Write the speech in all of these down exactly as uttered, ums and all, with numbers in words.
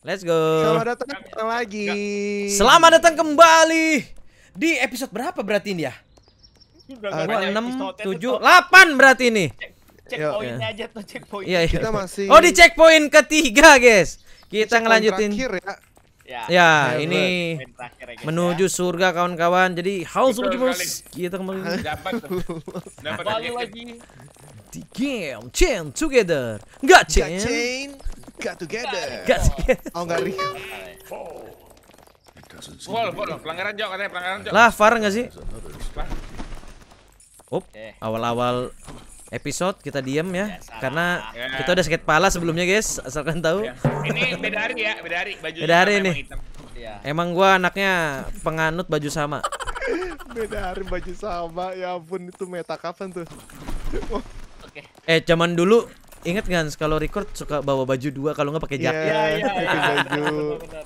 Let's go. Selamat datang gak, lagi. Gak. Selamat datang kembali di episode berapa berarti ini ya? enam, tujuh, delapan berarti ini. Checkpoint check aja tuh checkpoint. Iya, iya. Kita masih. Oh, di checkpoint ketiga, guys. Kita ngelanjutin. Terakhir, ya. Ya, ya ini terakhir, menuju ya. Surga kawan-kawan. Jadi House of Dreams kita kembali. Dapat, dapat lagi. lagi. Di game Chained Together. Enggak chain, enggak together. Enggak together. Oh, enggak real. Wall, wall, pelanggaran jok katanya, pelanggaran jok. Lah, far enggak sih? Up, awal-awal episode kita diem ya, ya karena ya. Kita udah sakit pala sebelumnya guys, asalkan tahu. Ya. Ini beda hari ya, beda hari. Bajunya beda hari nih. Emang, ya. Emang gua anaknya penganut baju sama. Beda hari baju sama, ya ampun itu meta kapan tuh? Oke. Eh zaman dulu inget kan kalau record suka bawa baju dua kalau nggak pakai jaket. Iya iya. Baju. Benar, benar.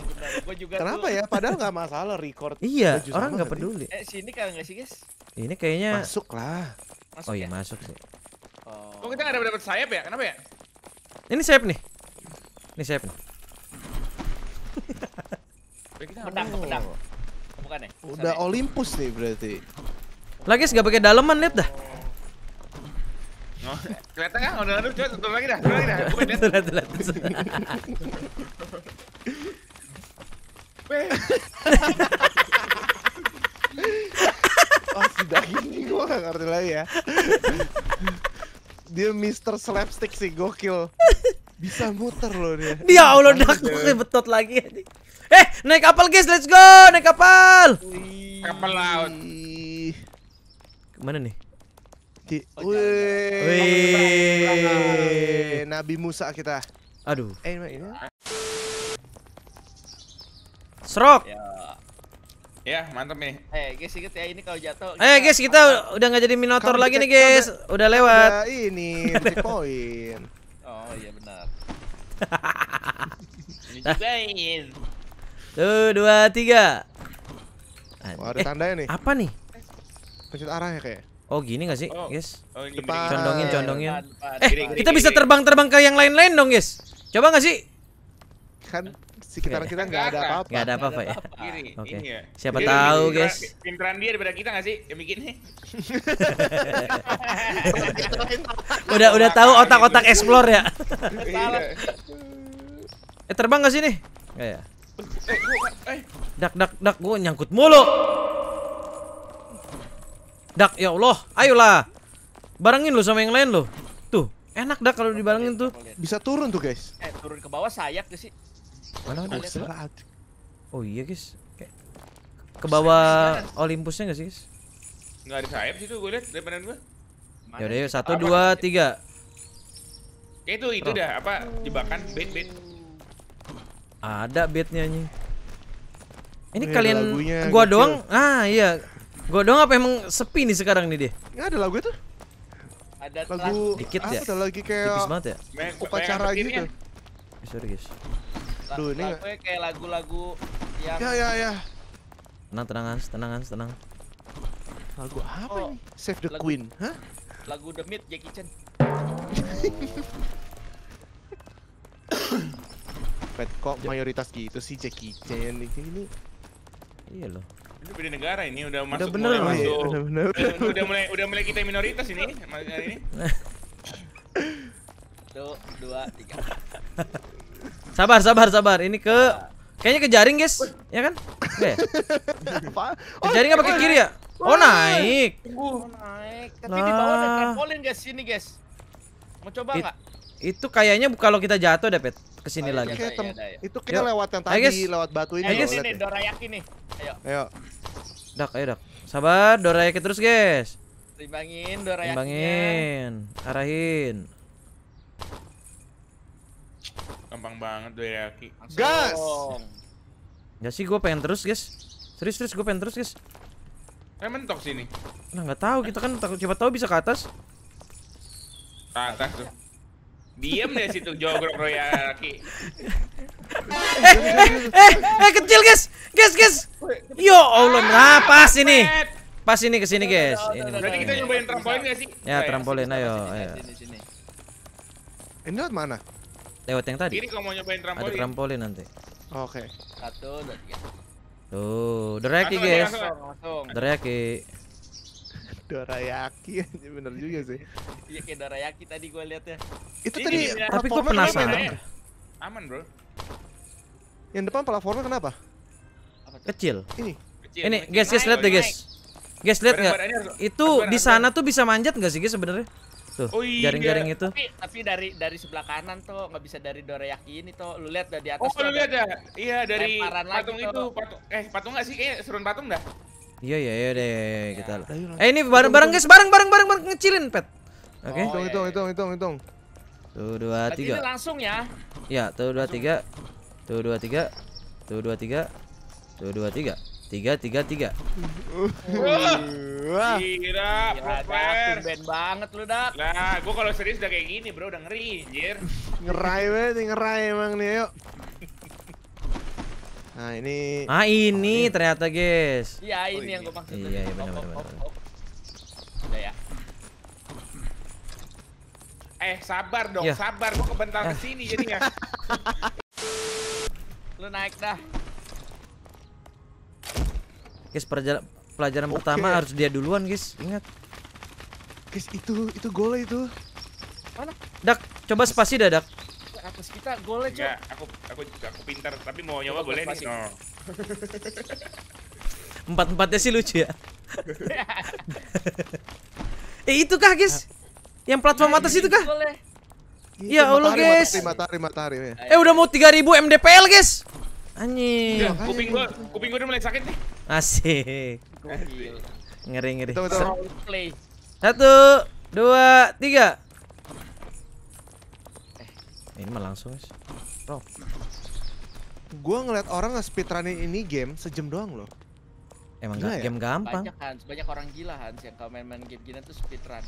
Gua juga kenapa tuh. Ya? Padahal nggak masalah record. Iya. Baju orang nggak peduli. Eh sini kan nggak sih guys? Ini kayaknya. Masuk lah. Masuk oh iya ya? Masuk sih. Oh kita nggak dapat sayap ya? Kenapa ya? Ini sayap nih. Ini sayap nih. Pedang, pedang. Bukan ya? Udah Olympus nih berarti. Lagi nggak pakai daleman lihat dah. Oh, kelihatan nggak? Udah lalu coba turun lagi dah. Turun lagi dah. Oh si daging ini gue gak ngerti lagi ya. Dia Mister Slapstick sih, gokil. Bisa muter loh dia. Dia Allah dah gue betot lagi. Eh naik kapal guys, let's go naik kapal. Wih. Kapal laut. Kemana nih? Di. Oh, wih. Nabi Musa kita. Aduh. Eh ini. Serok. Ya. Ya, mantap nih. Eh, hey, guys, inget ya ini kalau jatuh. Eh, hey, guys, kita apa? Udah nggak jadi Minotaur lagi nih, guys. Udah, udah lewat. Udah ini checkpoint. Oh, iya benar. Ini checkpoint. Tuh, dua, tiga. Oh, ada eh, tandanya nih. Apa nih? Pencet arahnya kayak. Oh, gini nggak sih, oh. guys? Oh, gini, gini. Condongin, condongin. Depan, depan. Eh, gini, kita gini, bisa terbang-terbang ke yang lain-lain dong, guys. Coba nggak sih? Kan. Sekitaran kita nggak ada apa-apa. Nggak ada apa-apa ya. Oke. Siapa tahu guys. Pinteran dia daripada kita nggak sih? Yang bikinnya. Udah udah tahu otak-otak explore ya. Eh terbang nggak sih nih? Nggak ya. Dak dak dak, gue nyangkut mulu. Dak ya Allah, ayolah. Barengin lo sama yang lain lo. Tuh enak dak kalau dibarengin tuh. Bisa turun tuh guys. Eh turun ke bawah sayap gak sih? Mana ada serat. Oh iya guys, ke bawah Olympusnya nggak sih guys? Nggak ada sayap situ gue liat depan gue. Ya udah satu dua tiga. Itu itu dah apa jebakan bait bait. Ada baitnya nih. Ini kalian gua doang? Ah iya, gua doang apa emang sepi nih sekarang nih dia? Nggak ada lagu itu? Ada lagu dikit ya. Ada lagi kayak upacara gitu. Sorry guys. Duh, ini kayak lagu-lagu yang ya ya ya. Tenang, tenang, tenang, tenang. Lagu apa oh, nih? Save the lagu, Queen, hah? Lagu The Meat Jackie Chan. Pet kok mayoritas gitu sih Jackie Chan ini. Iya loh. Ini beda negara ini udah, udah masuk bener, mulai ya, masuk. Udah bener. Udah, udah mulai udah mulai kita minoritas ini hari ini. Tuh, dua, tiga. Sabar, sabar, sabar. Ini ke kayaknya ke jaring, guys. Ya kan? Oke. Ke jaring apa ke kiri ya? Oh, naik. Oh, naik. Tapi di bawah ada trampolin guys sini, guys. Mau coba enggak? Itu kayaknya kalau kita jatuh deh, Pet. Ke sini lagi. Itu kita lewat yang tadi, lewat batu ini. Ayo sini dorayaki nih. Ayo. Ayo. Dak, ayo dak. Sabar, dorayaki terus, guys. Timbangin dorayakinya. Timbangin. Arahin. Gampang banget dorayaki. Gas. Ya sih gue pengen terus, guys. Serius serius gue pengen terus, guys. Eh mentok sini. Nah, enggak tahu kita kan takut coba tahu bisa ke atas. Ke atas tuh. Diam deh situ jogrok dorayaki. eh, eh, eh, eh kecil, guys. Guys, guys. Yo Allah, nah, pas ini. Pas ini ke sini, guys. Ini. Berarti kita nyobain trampolin enggak sih? Ya, trampolin ayo, ayo. Ini lewat mana? Lewat yang tadi. Ini kalau mau nyobain trampolin. Ada trampolin nanti. Oke. Okay. Satu, dua, tiga. Tuh, dorayaki guys. Langsung. Dorayaki. Dorayaki bener juga sih. Iya kayak dorayaki tadi gua lihat ya. Itu ini tadi. Ya. Tapi gua penasaran. Aman bro. Yang depan platformnya kenapa? Kecil. Ini. Kecil. Ini guys, guys lihat deh guys. Guys lihat nggak? Itu di sana tuh bisa manjat nggak sih guys sebenarnya? Tuh, jaring-jaring itu. Tapi, tapi dari dari sebelah kanan tuh nggak bisa dari dorayaki ini tuh. Lu lihat dari atas. Oh, lu lihat ya? Iya dari patung itu. Patung. Eh patung nggak sih? Eh serun patung dah. Iya iya iya deh kita. Eh ini bareng-bareng guys, bareng-bareng bareng-bareng ngecilin pet. Oke. Hitung hitung hitung hitung hitung. Tuh dua tiga. Ini langsung ya? Iya tuh dua tiga. Tuh dua tiga. Tuh dua tiga. Tuh dua tiga. Tiga tiga tiga. Wah, gila, proper. Tumben banget lu, Dak. Nah, gua kalau serius udah kayak gini, bro, udah ngeri, anjir. Ngerai banget, ngerai emang nih, ayo. Nah, ini. Ah, ini ternyata, guys. Iya, ini yang gua maksud. Iya, iya, benar benar. Udah ya. Eh, sabar dong, sabar. Gua kebentar ke sini jadinya. Lu naik dah. Guys, pelajaran okay. pertama harus dia duluan, guys. Ingat. Guys, itu itu gole itu. Mana? Dak, coba spasi dah, Dak. Atas kita gole, coba. Aku aku aku pintar, tapi mau nyoba boleh nih. Oh. Empat-empatnya sih lucu ya. Eh, itu kah, guys? Yang platform atas itu kah? Ya Allah, guys. Matahari, matahari, matahari. Eh, udah mau tiga ribu M D P L, guys. Anjing. Kuping gua, kuping gua udah mulai sakit nih. Asik. Ngeri ngeri. Satu, dua, tiga. Eh, ini mah langsung sih. Top. Gua ngeliat orang nge-speedrunning ini game sejam doang loh. Emang gak game gampang. Banyak Hans, banyak orang gila Hans yang kalau main-main game gini tuh speedrun.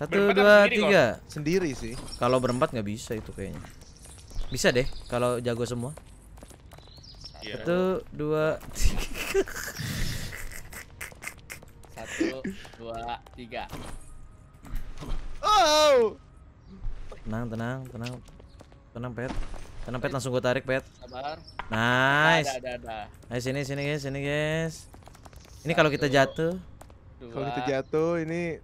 Satu, dua, tiga. Sendiri sih. Kalau berempat nggak bisa itu kayaknya. Bisa deh kalau jago semua. Satu, dua, tiga. Satu, dua, tiga. Oh. Tenang, tenang, tenang, tenang pet, tenang pet, langsung gue tarik pet. Nice. Ayo sini, sini guys, sini guys. Ini kalau kita jatuh, kalau kita jatuh ini.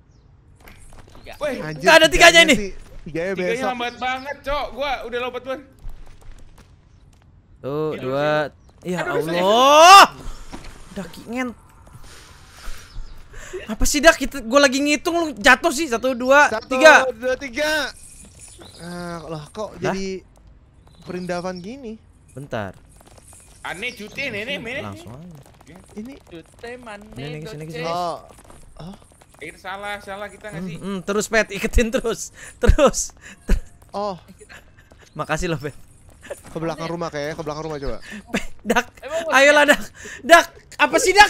Wih, nggak ada tiganya ini. Tiganya lambat banget, cok. Gua udah lompat banget. Tuh, dua. Ya Allah, Daki ngen. Apa sih Dak? Kita, gue lagi ngitung lu jatuh sih. Satu, dua, Satu, tiga. Dua, tiga. Nah, lah kok Hah? jadi perindavan gini? Bentar. Aneh cuti nenek nenek. Langsung aja. Ini cuti mana? Nenek sini sini. Oh, oh. Eh, salah salah kita nggak sih? Hmm, hmm, terus pet iketin terus terus. Ter oh, makasih loh pet. Ke belakang rumah kayaknya, ke belakang rumah coba. Dak, ayolah Dak. Dak, apa sih Dak?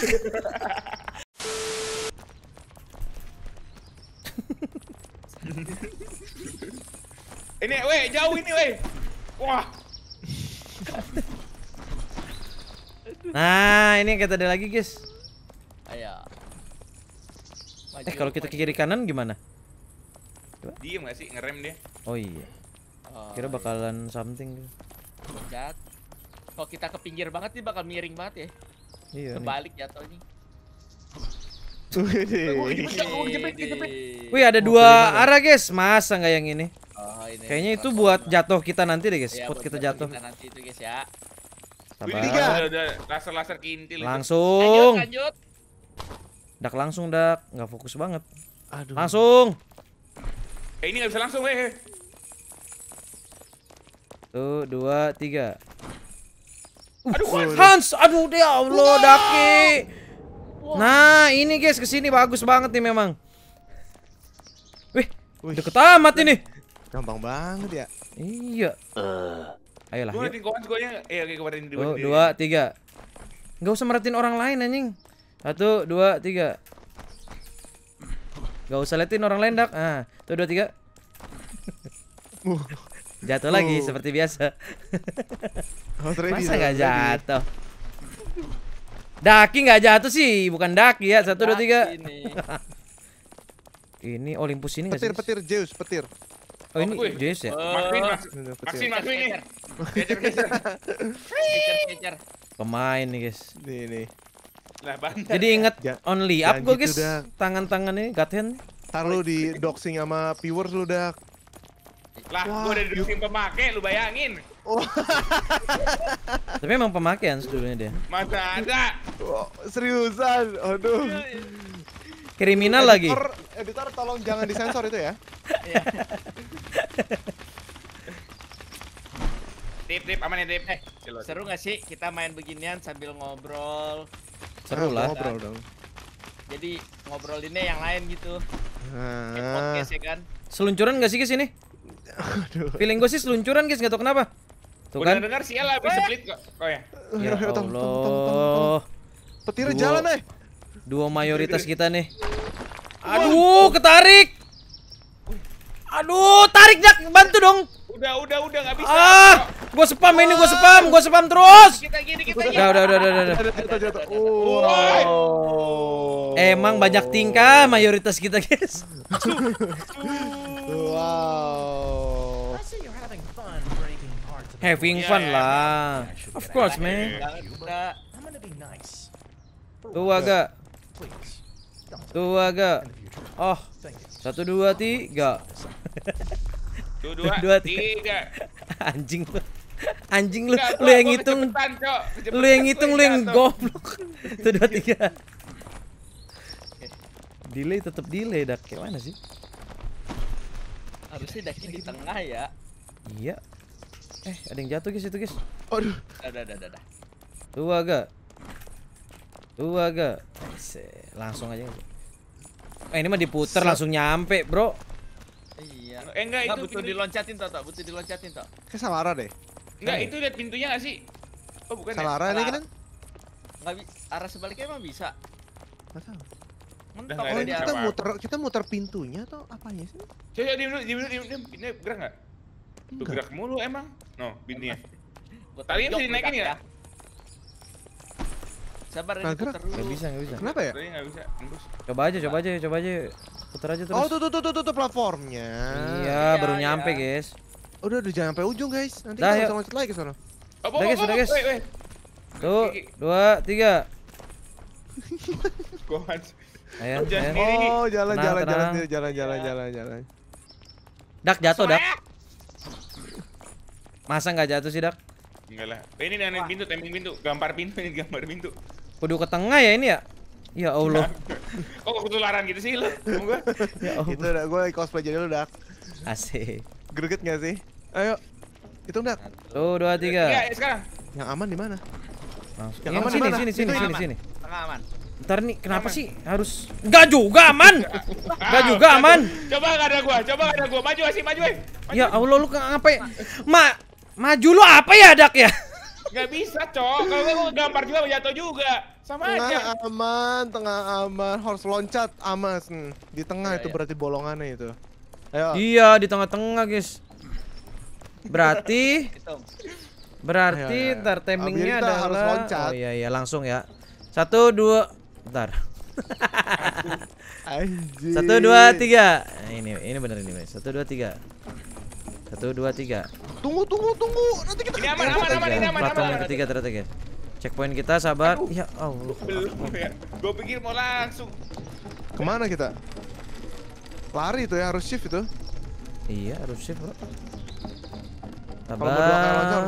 Ini weh, jauh ini weh. Wah. Nah, ini kita ada lagi, guys. Ayo. Maju, eh, kalau kita ke kiri kanan gimana? Coba. Diem gak sih ngerem dia? Oh iya. Kira bakalan something gitu. Jat. Kalau kita ke pinggir banget nih bakal miring banget ya. Iya. Kebalik jatuhnya. Wih, ada dua arah, guys. Masa nggak yang ini? Oh, ini. Kayaknya itu buat jatuh kita nanti deh, guys. Buat kita jatuh. Nanti itu, guys ya. Sabar. Laser-laser ke inti. Langsung. Lanjut. Dak langsung, Dak. Nggak fokus banget. Aduh. Langsung. Eh, ini nggak bisa langsung, weh. Tuh, dua, tiga. Aduh, Hans, aduh dia Allah, Daki. Nah, ini guys kesini bagus banget nih memang. Wih, deket amat ini. Gampang banget ya. Iya. Ayolah. Tuh, dua, tiga. Gak usah merhatiin orang lain anjing. Satu, dua, tiga. Gak usah liatin orang lain Dak. Ah, tuh dua, tiga. Jatuh uh. lagi seperti biasa. Oh, ready, masa nggak jatuh? Daki nggak jatuh sih, bukan Daki ya. Satu, dua, tiga. Ini Olympus ini nggak sih? Petir, petir Zeus, petir. Oh, ini Jace ya? Maksin, maksin ini. Kecer, kecer. Kecer, pemain nih guys. Nih, nih. Nah, jadi inget ya, only up gue guys. Tangan-tangannya gut hand. Ntar lu di doxing sama viewers lu dak. Lah, wah, gue udah di doxing pemakai, lu bayangin. Oh. Tapi emang pemakaian sebelumnya dia. Masa ada? Oh, seriusan, aduh. Kriminal lagi. Editor, editor tolong jangan disensor itu ya. Dip, dip, aman ya dip. Eh, seru gak sih kita main beginian sambil ngobrol? Seru lah. Ngobrol dong. Jadi ngobrolinnya yang lain gitu. Podcast ya kan? Seluncuran gak sih guys ini? Aduh. Feeling gue sih seluncuran guys, gak tau kenapa. Tuh kan? Udah denger sial lah, abis split kok. Oh ya. Ya Allah. Petir jalan eh. Duo mayoritas kita nih. Aduh, ketarik. Aduh, tarik Jak, bantu dong. Udah, udah, udah gak bisa. Ah, gue spam ini, gue spam, gue spam terus. Kita gini, kita gini. Udah, udah, udah, udah. Wow. Emang banyak tingkah mayoritas kita, guys. Wow. Having fun lah. Of course, man. Tuh agak. Tuh agak. Oh. Satu, dua, tiga. Tuh, dua, dua, tiga. Anjing lu. Anjing lu. Lu yang ngitung. Lu yang ngitung, lu yang goblok. Tuh, dua, tiga. Delay tetep delay, Dak. Kayak mana sih? Harusnya Daknya di tengah ya. Iya. Eh, ada yang jatuh guys, itu guys. Aduh. Ada, ada, ada. Tuh agak. Tuh agak. Langsung aja. Eh, ini mah diputer langsung nyampe, bro. Iya. Eh enggak, enggak itu butuh diloncatin toh, toh. Butuh diloncatin toh. Kayak Samara deh. Enggak, itu lihat pintunya enggak sih? Oh, bukan Samara ya. Ini kan. Enggak arah sebaliknya emang bisa. Enggak tahu. Mentok oh, kita apa? muter kita muter pintunya atau apanya sih? Coba diem dulu, diem dulu, diem. Ini gerak enggak? Tuh gerak mulu emang. No, pintunya. Tadi mesti dinaikin ya? Sabar, nah, gerak. Gak bisa, gak bisa. Kenapa ya? Gak bisa. Coba aja, coba aja, coba aja. Putar aja terus. Oh, tuh, tuh, tuh, tuh, tuh platformnya. Iya, iya baru iya. nyampe, guys. Udah, udah jangan sampai ujung, guys. Nanti dah, kita bisa loncat lagi ke sana. Oh, udah, guys, udah, guys. Tuh, dua, tiga. Ayo, ayo. Oh, jalan, tenang, jalan, tenang. jalan, jalan, jalan, ya. jalan, jalan. Dak jatuh, Dak. Masa nggak jatuh sih, Dak? Enggak lah. Ini nih pintu, timing pintu, gampar pintu, ini gampar pintu. Kudu ke tengah ya ini ya? Ya Allah. Kok oh, ketularan gitu sih lu? Gua. Ya Allah. Itu udah gua cosplay jadi lu, Dak. Asik. Greget enggak sih? Ayo. Hitung, Dak. satu dua tiga. Iya, sekarang. Yang aman di mana? Langsung. Yang aman sini, sini, sini, sini, sini. Tengah aman. Ntar nih kenapa aman. sih harus enggak juga aman? Enggak juga aman. Coba enggak ada gua, coba enggak ada gua. Maju sih, maju, eh. Ya Allah lu ngapain? Ma, maju lu apa ya, Dak ya? Gak bisa, Cok. Kalau gue gampar juga jatuh juga. Sama tengah aja. Tengah aman, tengah aman. Harus loncat amas. Di tengah ya, itu ya. berarti bolongannya itu. Ayo. Iya, di tengah-tengah, guys. Berarti Berarti ntar timingnya adalah harus loncat. Oh iya, iya, langsung ya. Satu, dua. Bentar. Satu, dua, tiga. Nah, ini, ini bener ini, guys. Satu, dua, tiga. Satu, dua, tiga. Tunggu, tunggu, tunggu. Nanti kita ini aman, aman, aman, ini aman, aman, aman. Ketiga, ketiga. Checkpoint kita, sahabat. Aduh. Ya Allah. Belum ya. Gue pikir mau langsung. Kemana kita? Lari itu ya, harus shift itu. Iya, harus shift, bro. Sabar.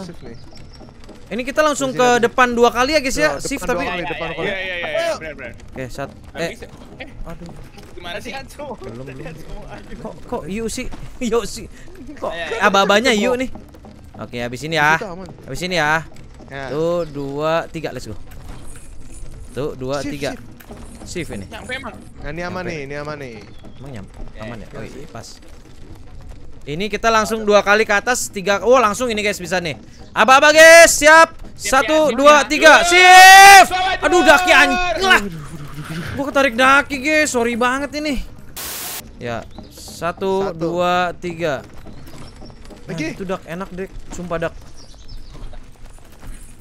Ini kita langsung ke depan dua kali ya, guys ya. Shift tapi. Iya, iya, iya. Benar-benar. Oke, sat. Eh, aduh. Gimana sih anco? Belum, belum. Kok kok yuk sih? Yuk sih. Kok aba-abanya yuk nih. Oke, habis ini ya. Habis ini ya. Tuh, dua, tiga, let's go. Tuh, dua, tiga. Shift ini. Nah, ini aman nih, ini aman nih. Emang nyampe. Aman ya? Oke, pas. Ini kita langsung dua kali ke atas, tiga. Oh, langsung ini guys bisa nih. Aba-aba guys, siap. Satu, dua, tiga, shift. Aduh, Daki anjing. Gue ketarik Daki guys, sorry banget ini. Ya, satu, satu. dua, tiga. Nah, itu Dak, enak Dek, sumpah Dak.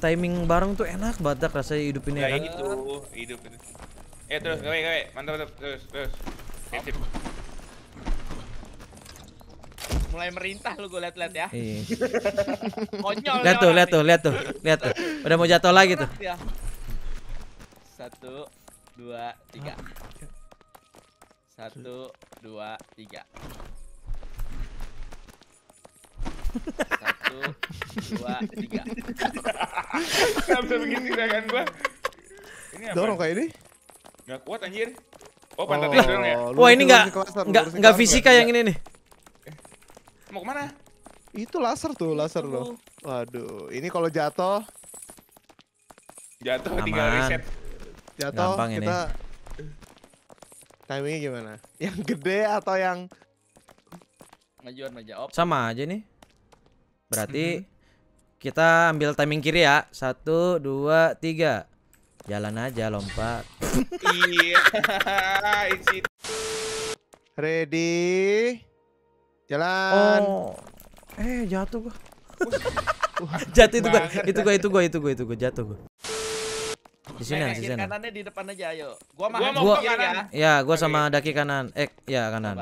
Timing bareng tuh enak banget Dak, rasanya hidup ini. Kayak gitu, hidup ini. Eh terus, gawe gawe, mantap mantap terus terus. Sip, sip. mulai merintah lu, gue liat-liat ya. Konyol. Lihat tuh, lihat tuh, lihat tuh, lihat tuh. Udah mau jatuh lagi tuh. Satu, dua, tiga. Satu, dua, tiga. Satu, dua, tiga. Kenapa begini gerakan gua? Ini apa? Dorong kayak ini? Gak kuat anjir. Oh, pantatnya dorong ya? Wah, ini gak, gak, gak fisika yang ini nih. Mau kemana? Itu laser tuh, laser loh. Waduh, ini kalau jatuh. Jatuh tinggal reset. Jatuh kita. Timingnya gimana? Yang gede atau yang majuan majuan? Sama aja nih. Berarti kita ambil timing kiri ya. Satu, dua, tiga. Jalan aja, lompat. Iya. Ready. Jalan. Oh. Eh, jatuh gua. Jatuh itu gua. Itu gua, itu gua, itu gua, itu gua jatuh gua. Di sini, di sini. Kanannya di depan aja, ayo. Gua mau ke kanan. Ya, gua sama daki kanan. Eh, ya kanan.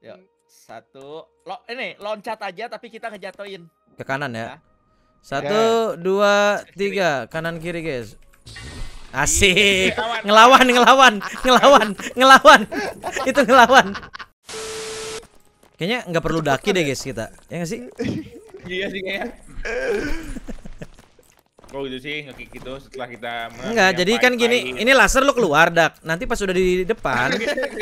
Yuk. Satu. Lo ini loncat aja tapi kita ngejatoin. Ke kanan ya. Satu, dua, tiga. Kanan kiri, guys. Asik. Ngelawan, ngelawan, ngelawan, ngelawan. Itu ngelawan. Kayaknya nggak perlu daki deh, guys, kita. Ya nggak sih? Iya sih kayaknya. Kalau gitu sih ngekik gitu setelah kita enggak, jadi kan gini, ini laser lu keluar dak. Nanti pas udah di depan digeser.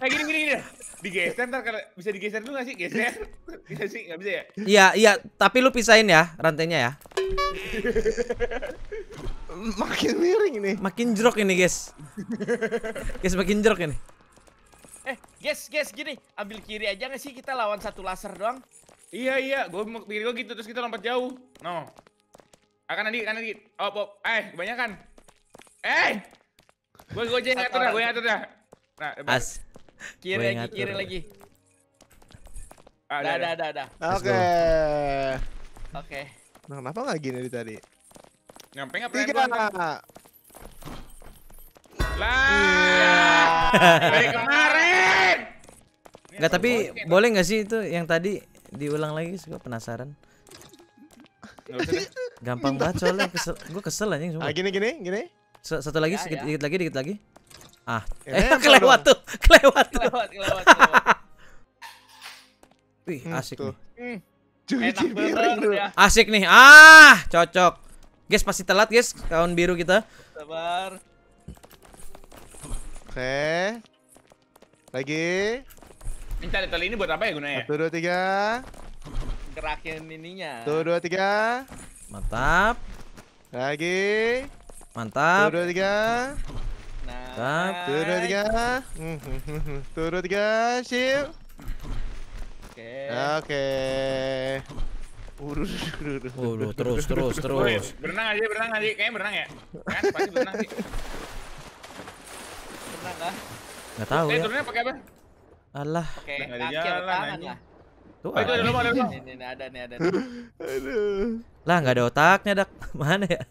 Kayak gini gini gini. Digeser entar bisa digeser dulu enggak sih? Geser. Bisa sih, enggak bisa ya? Iya, iya, tapi lu pisahin ya rantainya ya. Makin miring ini. Makin jerok ini, guys. Guys, makin jerok ini. Eh, guys, guys gini, ambil kiri aja enggak sih kita lawan satu laser doang? Iya iya, gue pikir gue gitu terus kita lompat jauh. No, akan nanti akan nanti. Oh pop, eh kebanyakan. Eh, gue gue aja ngatur dah, gue ngatur dah. Nah, as, kiri lagi, kiri lagi. Ada ada ada. Oke, oke. Nah, kenapa nggak gini dari tadi? Nyampe nggak pernah. Tiga. Lah, dari kemarin. Nggak tapi boleh nggak sih itu yang tadi? Diulang lagi, gue penasaran. Gampang banget soalnya, gue kesel aja semua. Ah gini gini gini. Satu lagi, sedikit dikit lagi, dikit lagi. Ah, eh kelewat tuh, kelewat tuh. Wih asik nih. Asik nih, ah cocok. Guys pasti telat guys, kawan biru kita. Sabar. Oke, lagi. Minta detail ini buat apa ya gunanya? Satu, dua, tiga. Gerakin ininya. Satu, dua, tiga. Mantap. Lagi. Mantap. Satu, dua, tiga. Mantap. Satu, dua, tiga. Satu, dua, tiga. Shift. Oke. Oke. Urus, urus, urus. Terus, terus, terus. Berenang aja, berenang aja. Kayaknya berenang ya? Kan pasti berenang sih. Berenang lah. Nggak tahu ya. Turunnya pakai apa? Alah, oke, kaki atau tangan lah. Tuh, ada lubang, ada lubang. Ini ada nih, ada nih. Aduh. Lah, enggak ada otaknya, Dak. Mana ya?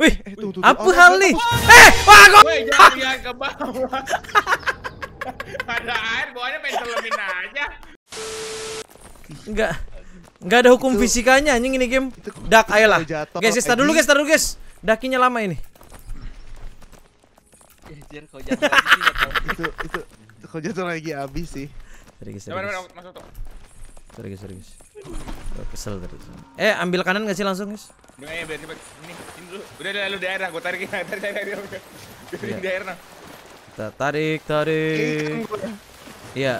Wih, apa hal nih? Eh, wah gua. Woi, jangan ke bawah. Ada air, bawahnya pengen selemin aja. Enggak. Enggak ada hukum fisikanya anjing ini game. Dak, ayolah. Guys, start dulu, guys, start dulu, guys. Dakinya lama ini. Anjir, kau jatuh lagi sih, gak tau. Itu, itu, kau jatuh lagi abis sih. Serius, serius. Serius, serius. Kesel tadi. Eh, ambil kanan gak sih langsung, guys? Udah, ya, biar cepet. Ini, ini dulu. Udah, udah, lu di air lah. Gua tarikin, tarik, tarik, tarik. Biarin di air lah. Kita tarik, tarik. Iya.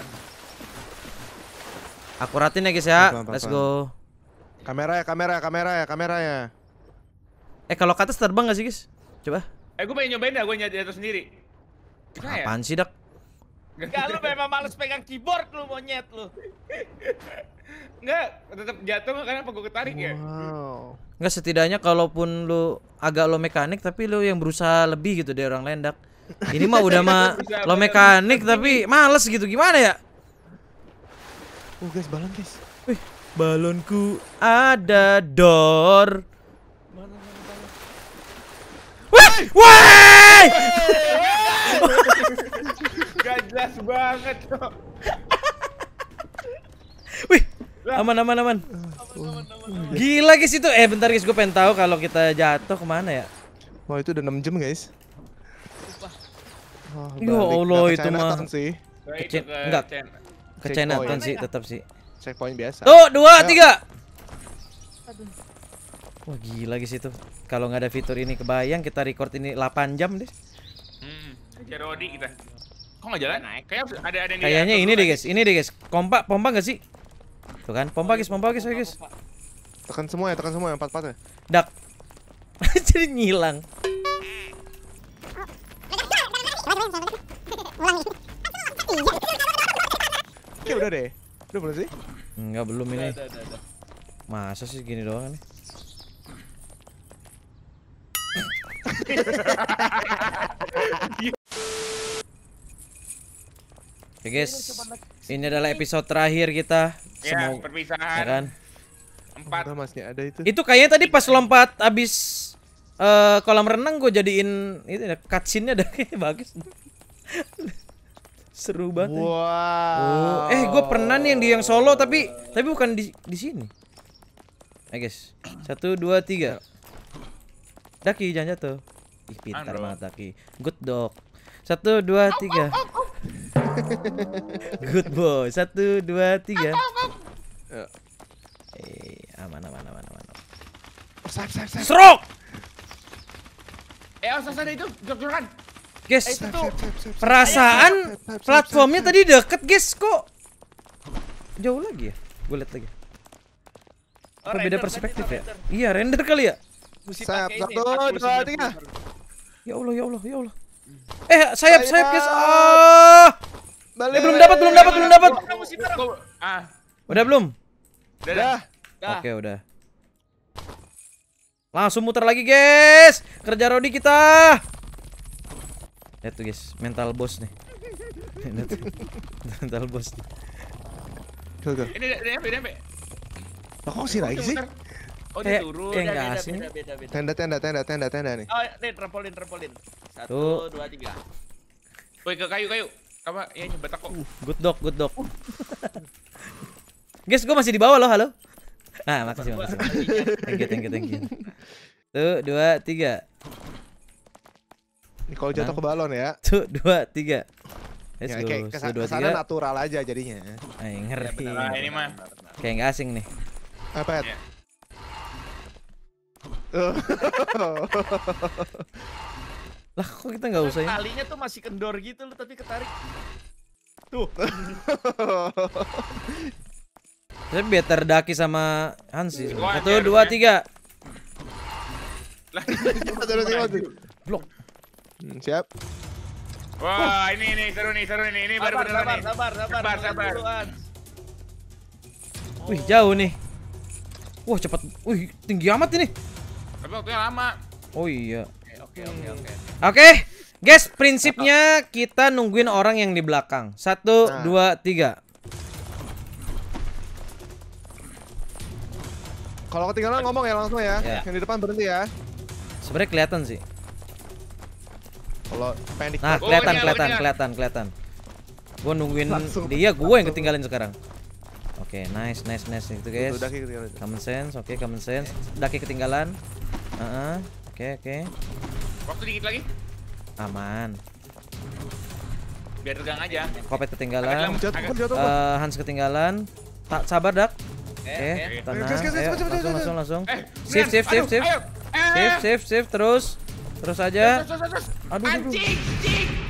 Akuratin ya, guys ya. Let's go. Kamera ya, kamera ya, kamera ya, kamera ya. Eh, kalau ke atas terbang gak sih, guys? Coba. Eh, gue pengen nyobain dah, gue nyatu sendiri. Apaan sih, Dak? Enggak, lu memang males pegang keyboard lu, monyet lu. Enggak, tetep jatuh karena apa gue ketarik ya? Wow. Enggak, setidaknya kalaupun lu agak lo mekanik, tapi lu yang berusaha lebih gitu dari orang lain, Dak. Ini mah udah mah lo mekanik, tapi males gitu, gimana ya? Oh, guys, balon, guys. Wih, balonku ada dor. Woi! Gajah Jelas banget kok. Wih, aman aman aman. Gila guys itu. Eh bentar guys, gue pengen tahu kalau kita jatuh kemana ya. Wah itu udah enam jam guys. Wah, ya Allah itu mah. Enggak. Kecenatan sih tetap sih. Checkpoint biasa. Tuh dua tiga. Wah gila guys itu. Kalau nggak ada fitur ini kebayang kita record ini delapan jam deh. Ajar Odi kita. Kok nggak jalan? Kayak ada ada ini. Kayaknya ini deh guys. Ini deh guys. Pompa pompa nggak sih? Tuh kan pompa guys, pompa guys, guys. Tekan semua ya, tekan semua yang empat-empat ya. Dak. Jadi ngilang. Oke udah deh. Udah belum sih? Enggak belum ini. Masa sih gini doang nih? Oke guys, ini adalah episode terakhir kita. Ya, semoga perpisahan. Ya kan? Empat. Oh, masih ada itu. Itu kayaknya tadi pas lompat abis uh, kolam renang gue jadiin itu ada cutscene-nya ada bagus. Seru banget. Wow. Oh. Eh, gue pernah nih yang di yang solo tapi tapi bukan di di sini. Oke guys, satu dua tiga. Daki jangan jatuh. Ih pintar banget Daki. Good dog. Satu dua tiga. Good boy. Satu dua tiga. Eh aman aman aman aman. Sar sar sar. Serok. Eh asal ada itu jor-joran. Guys, perasaan platformnya tadi deket guys kok jauh lagi ya? Gue liat lagi. Apa beda perspektif ya? Iya render kali ya. Sayap satu, dua, tiga. Ya Allah ya Allah ya Allah. Eh sayap sayap guys. Ah, belum dapat belum dapat belum dapat. Udah belum? Udah. Oke udah. Langsung muter lagi guys. Kerja Rodi kita. Lihat tuh guys, mental boss nih. Mental boss nih. Go go. Ini D M P D M P. Kok sih lagi sih? Oh diturun. Enggak asing. Tenda tenda tenda tenda tenda nih. Oh, nih trampolin trampolin. Satu, dua, tiga. Woi ke kayu kayu. Apa ya nyebetak kok. Good dog good dog. Guys, gua masih di bawah loh, halo. Ah, makasih makasih. Thank you thank you thank you. Tuh, dua, tiga. Ini kalau jatuh ke balon ya. Tuh, dua, tiga. Ya, kayak kesana natural aja jadinya. Ay, ngeri. Ya, ini mah. Kayak nggak asing nih. Apa ya? Lah, kok kita nggak usah ya? Talinya tuh masih kendor gitu loh, tapi ketarik. Tuh. Tapi better Daki sama Hansi. Satu, dua, tiga. Lah, blok. Hmm, siap. Wah, ini ini seru nih, seru nih. Ini baru benar nih. Sabar, sabar, sabar, sabar. Wih, jauh nih. Wah, cepat. Wih, tinggi amat ini. Tapi waktunya lama. Oh iya. Oke, oke, oke. Oke, guys, prinsipnya kita nungguin orang yang di belakang. Satu, nah. dua, tiga. Kalau ketinggalan ngomong ya langsung ya. ya. Yang di depan berhenti ya. Sebenarnya kelihatan sih. Nah, kelihatan, kelihatan, kelihatan, kelihatan. Gue nungguin dia, gue yang ketinggalan sekarang. Oke, nice, nice, nice itu guys. Common sense, oke, common sense. Daki ketinggalan. Oke, oke. Waktu dikit lagi. Aman. Biar tegang aja. Kopet ketinggalan. Hans ketinggalan. Tak sabar Dak. Oke, tenang. Langsung, langsung, langsung. Shift, shift, shift, shift. Shift, shift, shift terus. Terus aja. Terus, terus, terus. Aduh, aduh. Anjing, anjing.